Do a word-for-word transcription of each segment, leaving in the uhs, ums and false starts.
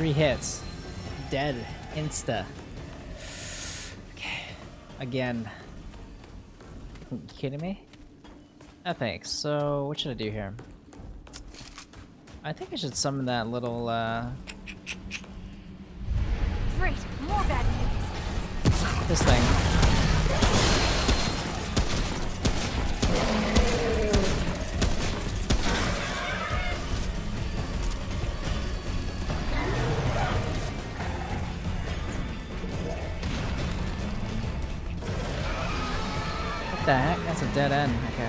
Three hits. Dead. Insta. Okay. Again. Are you kidding me? Oh, thanks. So, what should I do here? I think I should summon that little, uh... Great! More bad news! This thing. What the heck? That's a dead end. Okay.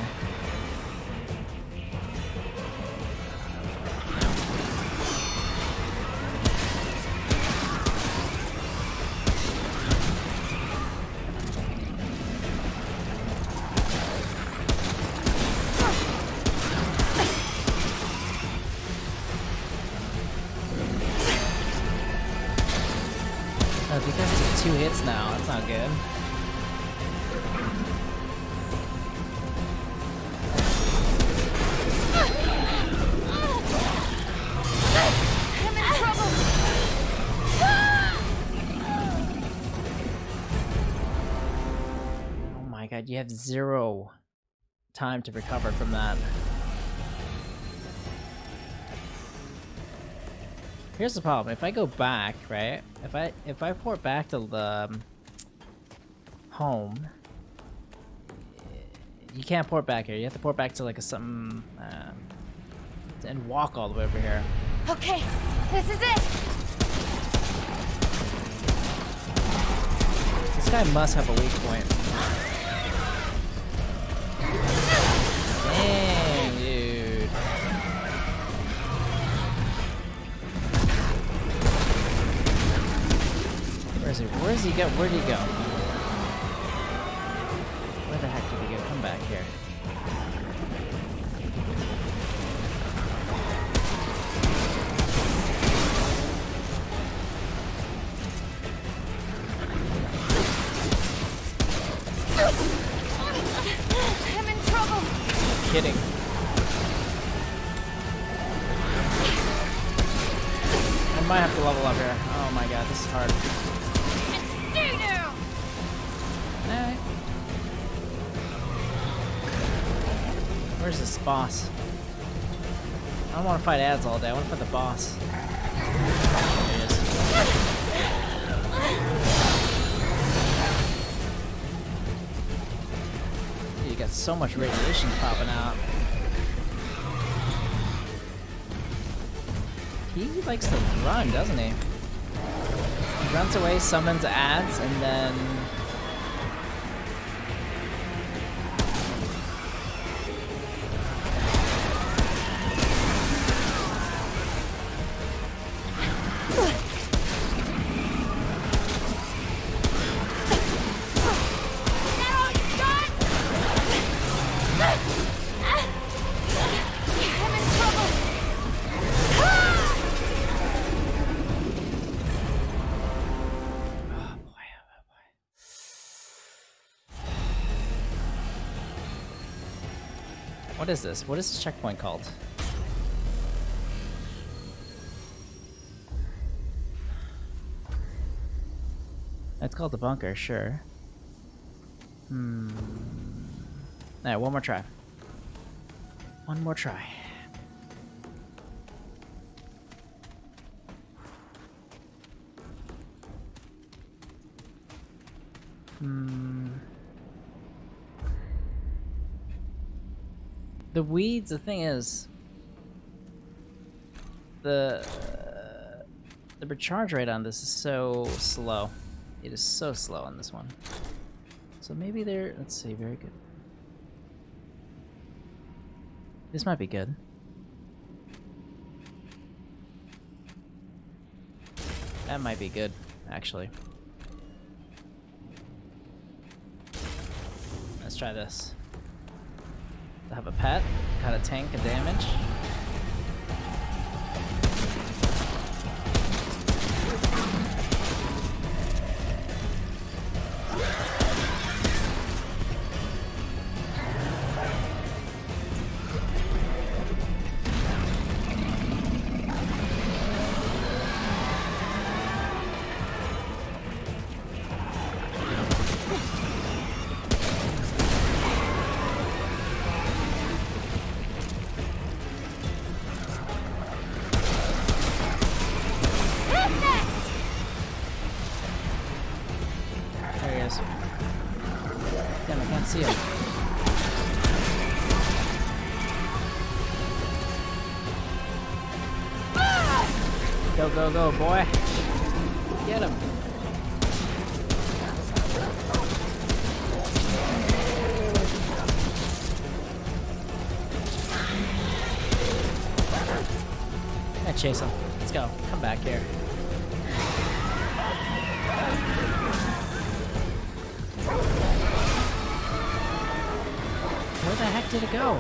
Two hits now, that's not good. I'm in trouble. Oh my god, you have zero time to recover from that. Here's the problem. If I go back, right? If I if I port back to the um, home, you can't port back here. You have to port back to like a something um, and walk all the way over here. Okay, this is it. This guy must have a weak point. Dang, dude. Where does he go? Where did he go? Where the heck did he go? Come back here. I'm in trouble. I'm kidding. I might have to level up here. Oh my god, this is hard. Where's this boss? I don't want to fight ads all day, I want to fight the boss. There it is. Dude, you got so much radiation popping out. He likes to run, doesn't he? He runs away, summons ads, and then... What is this? What is this checkpoint called? It's called the bunker, sure. Hmm. Alright, one more try. One more try. Hmm. The weeds, the thing is, the uh, the recharge rate on this is so slow. It is so slow on this one. So maybe they're, let's see, very good. This might be good. That might be good, actually. Let's try this. I have a pet, got a tank of damage. guys. Damn, I can't see him. Ah! Go, go, go, boy. Get him. I chase him. Let's go. Come back here. Where the heck did it go?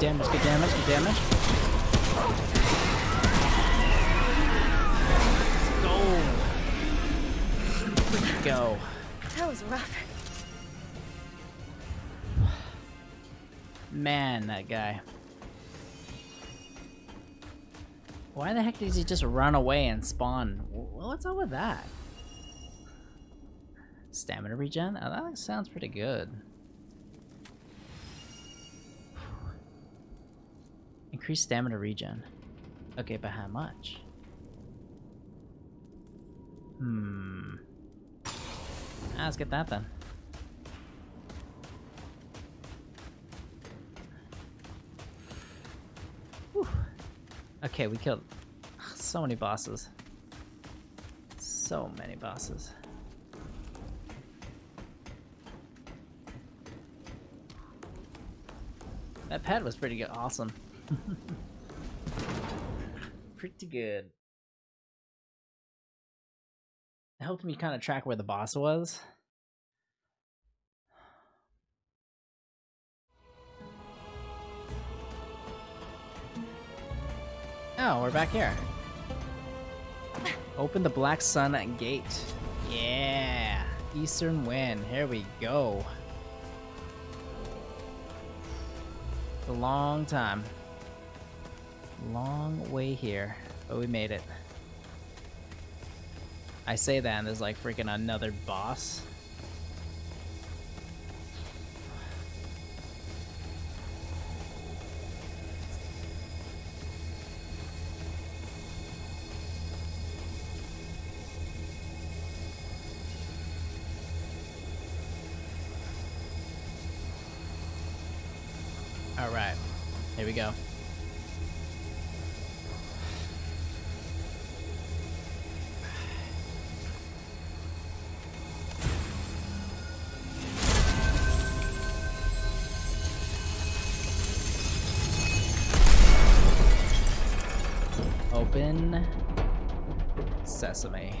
Damage, good damage, good damage. Go! Go. That was rough. Man, that guy. Why the heck did he just run away and spawn? What's up with that? Stamina regen? Oh, that sounds pretty good. Increased stamina regen. Okay, but how much? Hmm. Ah, let's get that then. Whew. Okay, we killed so many bosses. So many bosses. That pet was pretty good. Awesome. Pretty good. It helped me kind of track where the boss was. Oh, we're back here. Open the Black Sun Gate. Yeah! Eastern Wind. Here we go. It's a long time. Long way here, but we made it. I say that and there's like freaking another boss. All right, here we go. Open sesame.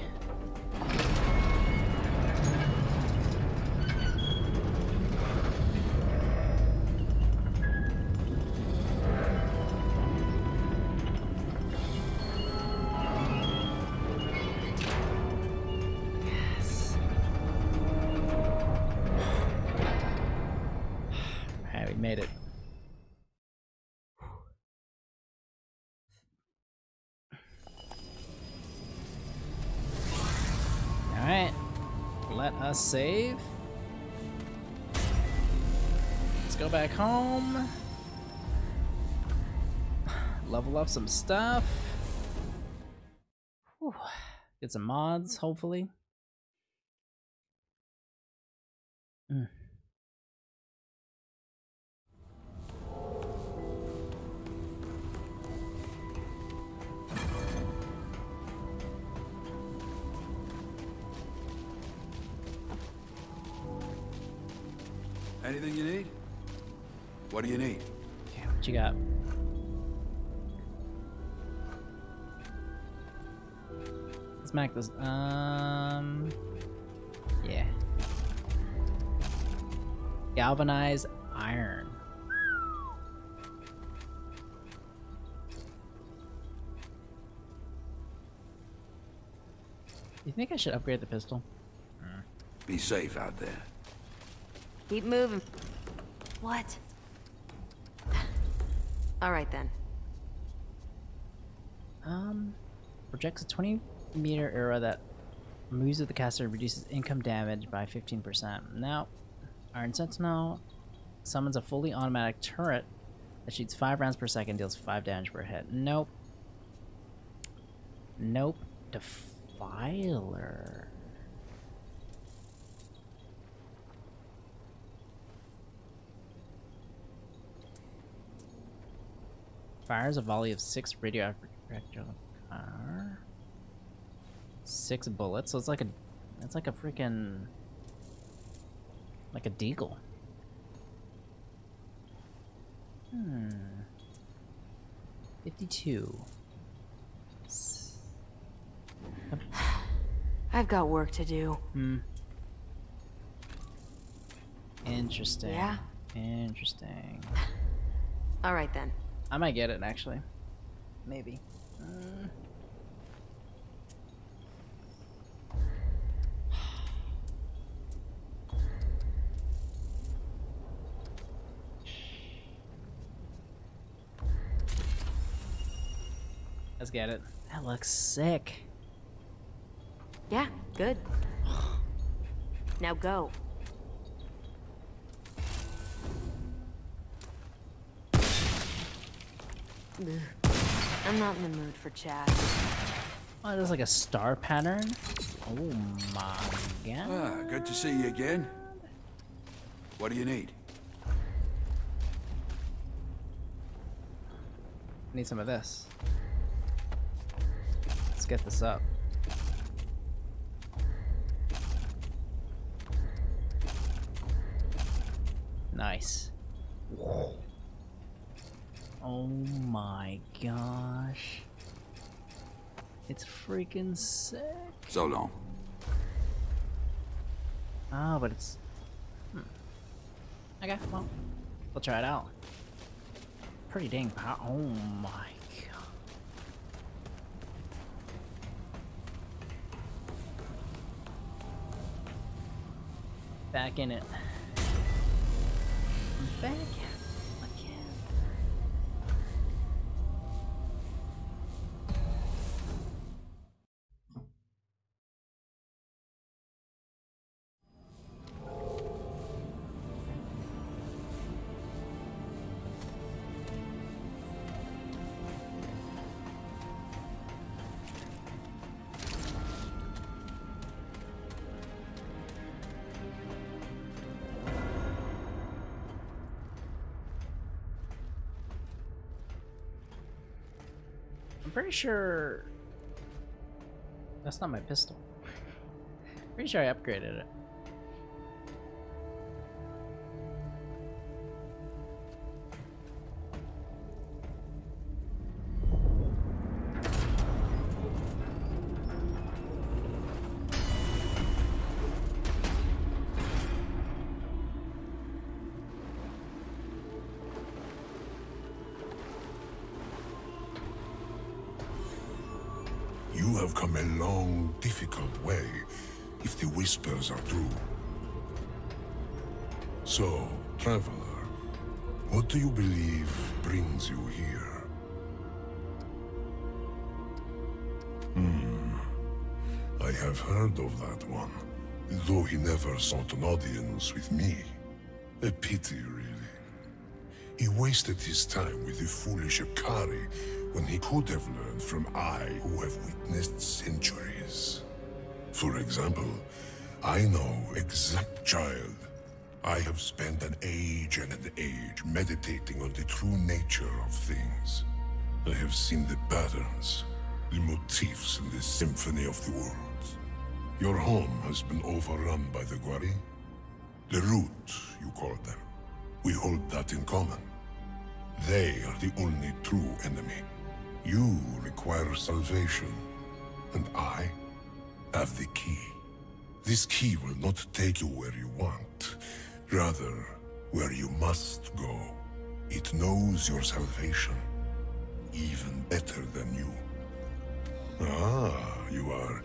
Yes. Alright, we made it. Save. Let's go back home. Level up some stuff. Whew. Get some mods, hopefully. Mm. Anything you need? What do you need? Okay, what you got? Let's make this. Um. Yeah. Galvanized iron. You think I should upgrade the pistol? Be safe out there. Keep moving. What? All right then. Um, projects a twenty meter arrow that moves with the caster and reduces income damage by fifteen percent. Now, Iron Sentinel summons a fully automatic turret that shoots five rounds per second, deals five damage per hit. Nope. Nope. Defiler. Fires a volley of six radioactive projectiles. Six bullets, so it's like a, it's like a freaking, like a deagle. Hmm. Fifty-two. I've got work to do. Hmm. Interesting. Yeah. Interesting. All right then. I might get it, actually. Maybe. Uh... Let's get it. That looks sick. Yeah, good. Now go. I'm not in the mood for chat. Oh, there's like a star pattern. Oh my god. Ah, good to see you again. What do you need? I need some of this. Let's get this up. Nice. Whoa. Oh my gosh. It's freaking sick. So long. Ah, oh, but it's... Hmm. Okay, well, we'll try it out. Pretty dang pow- Oh my god. Back in it. I'm back. Pretty sure that's not my pistol. Pretty sure I upgraded it. Whispers are true. So, traveler, what do you believe brings you here? Hmm, I have heard of that one, though he never sought an audience with me. A pity, really. He wasted his time with the foolish Ikari when he could have learned from I who have witnessed centuries. For example, I know exact child. I have spent an age and an age meditating on the true nature of things. I have seen the patterns, the motifs in the symphony of the worlds. Your home has been overrun by the Guari. The root, you call them. We hold that in common. They are the only true enemy. You require salvation, and I have the key. This key will not take you where you want, rather, where you must go. It knows your salvation, even better than you. Ah, you are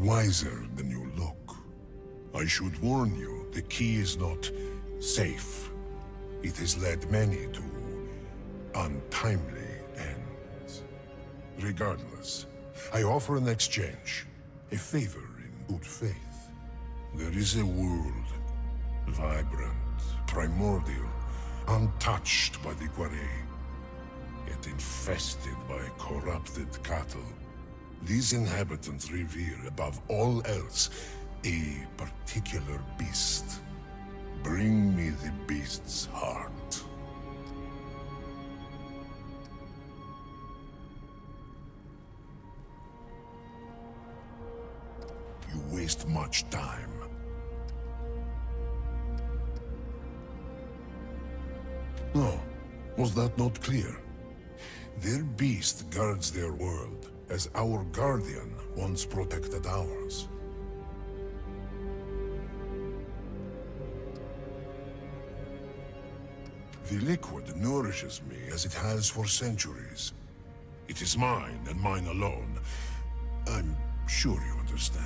wiser than you look. I should warn you, the key is not safe. It has led many to untimely ends. Regardless, I offer an exchange, a favor in good faith. There is a world, vibrant, primordial, untouched by the Quarei, yet infested by corrupted cattle. These inhabitants revere, above all else, a particular beast. Bring me the beast's heart. You waste much time. No, was that not clear? Their beast guards their world, as our guardian once protected ours. The liquid nourishes me as it has for centuries. It is mine, and mine alone. I'm sure you understand.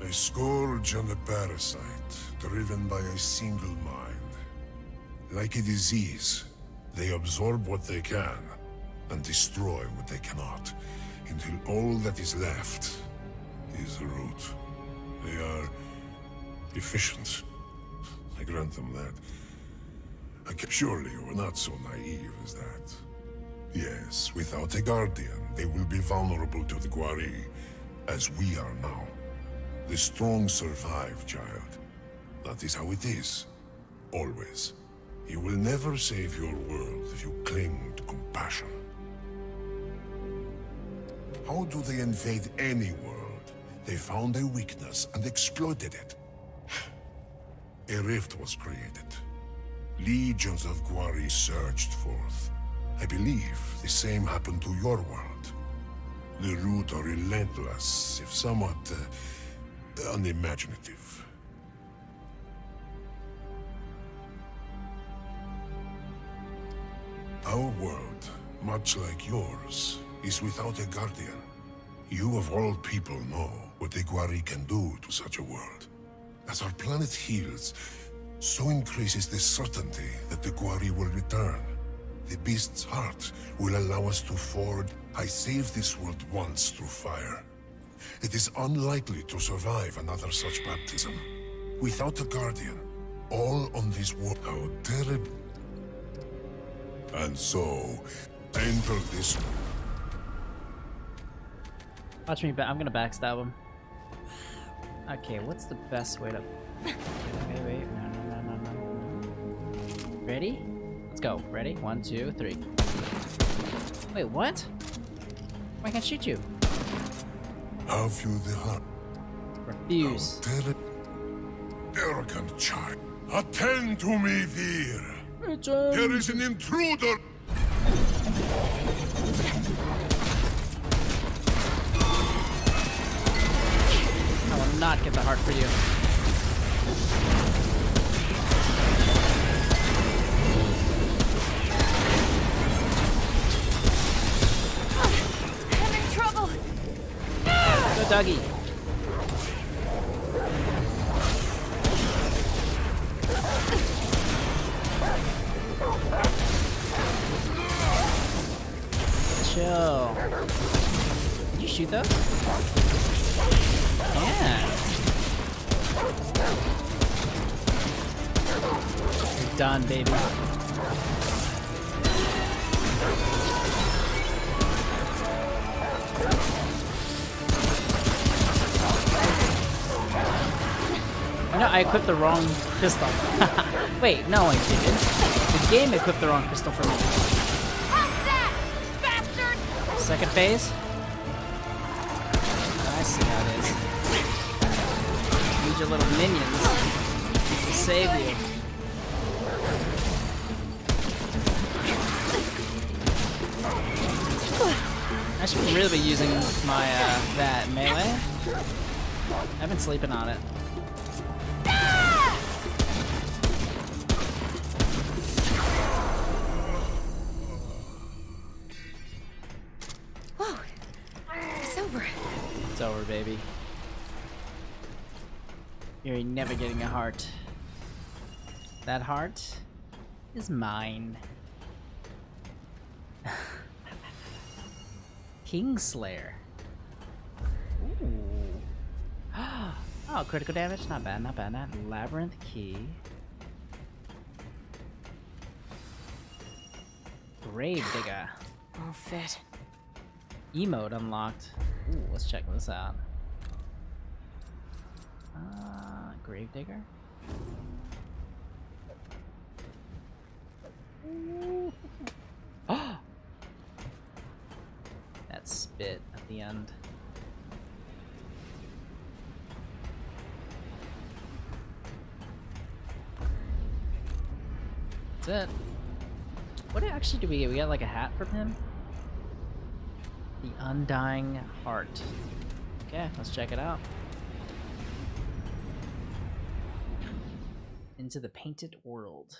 A scourge and a parasite, driven by a single mind. Like a disease, they absorb what they can, and destroy what they cannot, until all that is left is the root. They are efficient. I grant them that. I can... Surely you are not so naive as that. Yes, without a guardian, they will be vulnerable to the Quarei, as we are now. The strong survive, child. That is how it is. Always. You will never save your world if you cling to compassion. How do they invade any world? They found a weakness and exploited it. A rift was created. Legions of Quarei surged forth. I believe the same happened to your world. The root are relentless, if somewhat uh, unimaginative. Our world, much like yours, is without a guardian. You of all people know what the Quarei can do to such a world. As our planet heals, so increases the certainty that the Quarei will return. The beast's heart will allow us to forge. I saved this world once through fire. It is unlikely to survive another such baptism. Without a guardian, all on this world, how terrible. And so, enter this world. Watch me back. I'm gonna backstab him. Okay, what's the best way to... Okay, wait, no, no, no, no, no. Ready? Let's go. Ready? One, two, three. Wait, what? Why can't I shoot you? Have you the heart? Refuse. Arrogant child. Attend to me, Veer. Return. There is an intruder. Not get the heart for you. I'm in trouble. Go, doggy. Chill. Did you shoot those? Yeah. You're done, baby. I know I equipped the wrong pistol. Wait, no, I didn't. The game equipped the wrong pistol for me. How's that, bastard? Second phase? I see how it is. Your little minions to save you. I should really be using my uh, that melee. I've been sleeping on it. Whoa, it's over. It's over, baby. You're never getting a heart. That heart is mine. Kingslayer. Ooh. Oh, critical damage. Not bad, not bad. Not Labyrinth Key. Grave Digger. Won't fit. Emote unlocked. Ooh, let's check this out. Uh, Grave Digger. Oh! That spit at the end. That's it. What actually do we get? We got like a hat from him? The Undying Heart. Okay, let's check it out. Into the Painted World.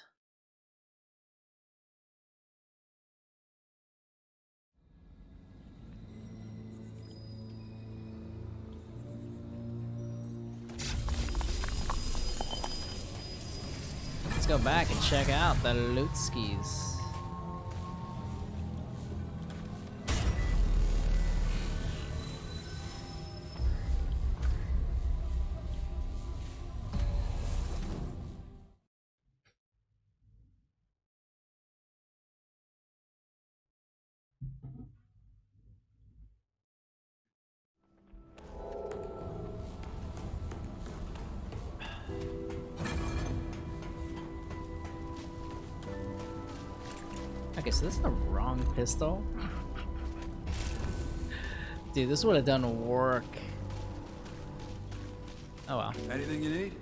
Let's go back and check out the loot skis. Okay, so this is the wrong pistol. Dude, this would have done work. Oh well. Anything you need?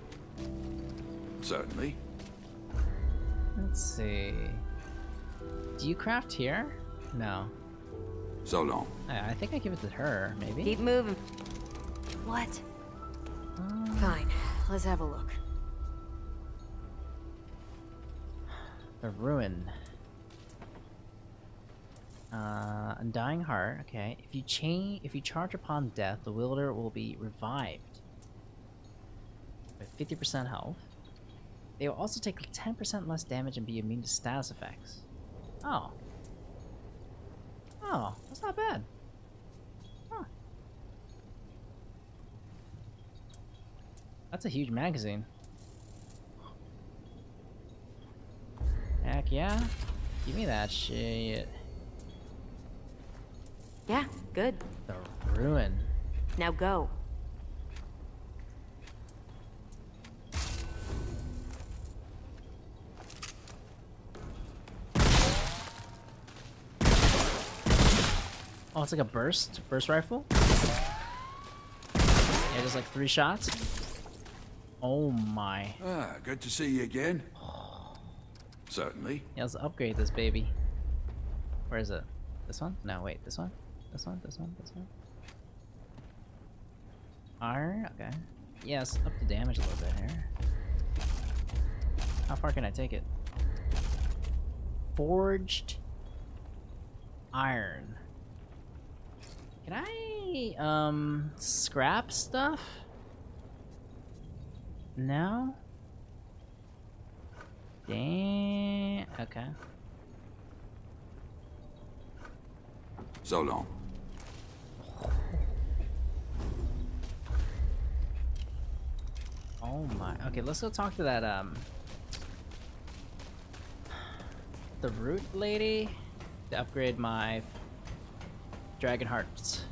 Certainly. Let's see. Do you craft here? No. So long. I, I think I give it to her, maybe. Keep moving. What? Um... Fine. Let's have a look. The ruin. Uh, Undying Heart, okay. If you chain, if you charge upon death, the wielder will be revived with fifty percent health. They will also take ten percent less damage and be immune to status effects. Oh. Oh, that's not bad. Huh. That's a huge magazine. Heck yeah. Give me that shit. Yeah, good. The ruin. Now go. Oh, it's like a burst, burst rifle. Yeah, just like three shots. Oh my. Ah, good to see you again. Certainly. Yeah, let's upgrade this baby. Where is it? This one? No, wait, this one? This one, this one, this one. R, okay. Yes, up the damage a little bit here. How far can I take it? Forged iron. Can I, um, scrap stuff? No? Damn, okay. So long. Oh my. Okay, let's go talk to that, um... the root lady? To upgrade my... Dragon Hearts...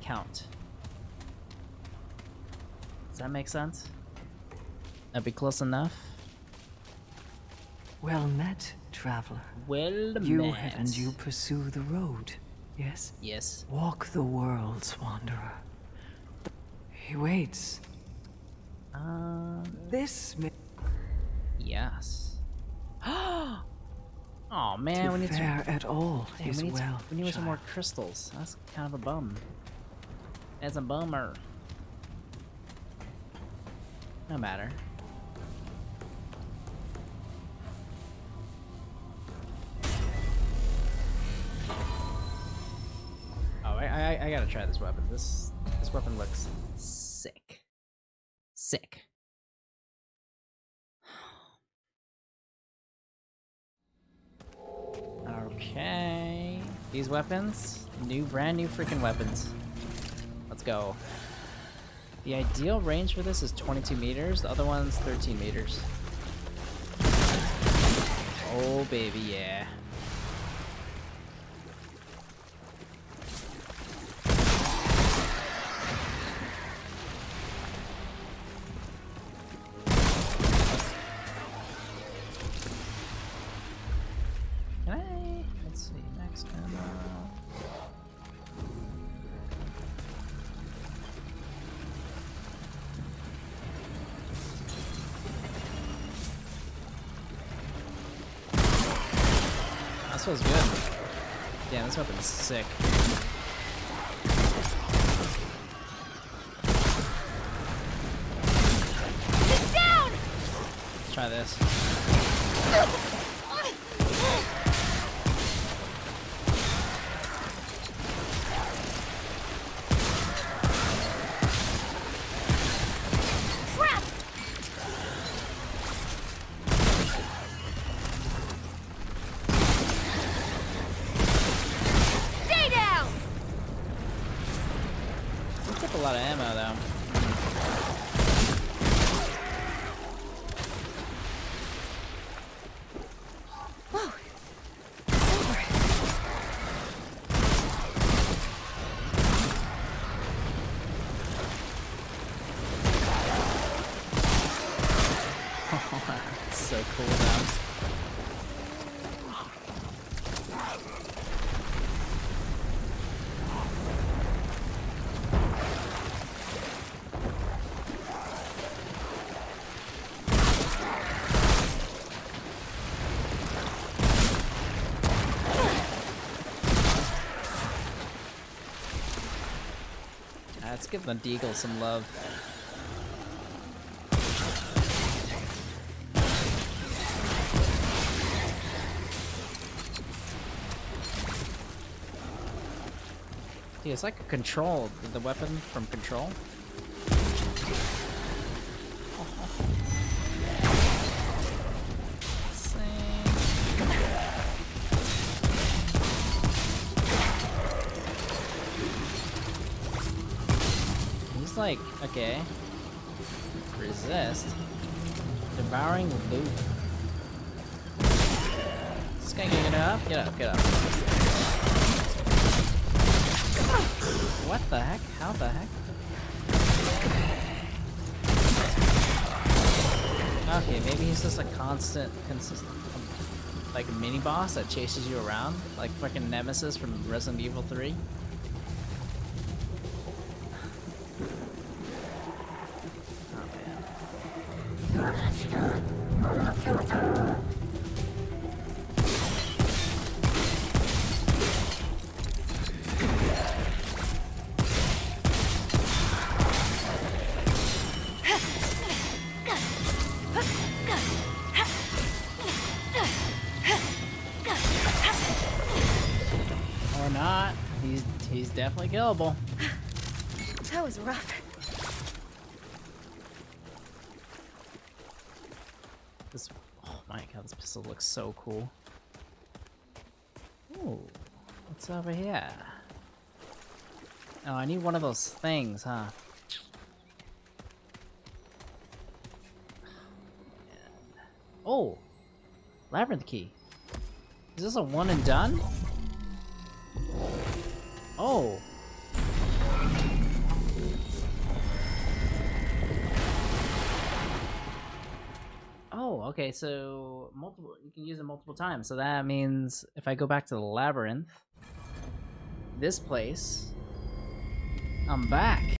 count. Does that make sense? That'd be close enough? Well met, traveler. Well met. You head and you pursue the road. Yes? Yes. Walk the world's wanderer. He waits. Um... This may... Yes. Oh man, we need some... at all Damn, is we need, well, some... we need some more crystals. That's kind of a bum. That's a bummer. No matter. I, I, I, I gotta try this weapon. This this weapon looks sick. Sick. Okay. These weapons, new brand new freaking weapons. Let's go. The ideal range for this is twenty-two meters, the other one's thirteen meters. Oh baby, yeah. Can I? Let's see, max ammo. This feels good. Damn, this weapon's sick. Get down! Let's try this. A lot of ammo though. Whoa. Oh, that's so cool though. Let's give the Deagle some love. Dude, it's like a Control, the weapon from Control. Like, okay, resist, devouring loot. This guy can get up, get up, get up. What the heck? How the heck? Okay, maybe he's just a constant, consistent, like mini boss that chases you around, like fucking Nemesis from Resident Evil three. Or not. He's he's definitely killable. That was rough. This, oh my god, this pistol looks so cool. Ooh, what's over here? Oh, I need one of those things, huh? Oh! Labyrinth key. Is this a one and done? Oh! Oh, okay, so multiple, you can use it multiple times. So that means if I go back to the labyrinth, this place, I'm back.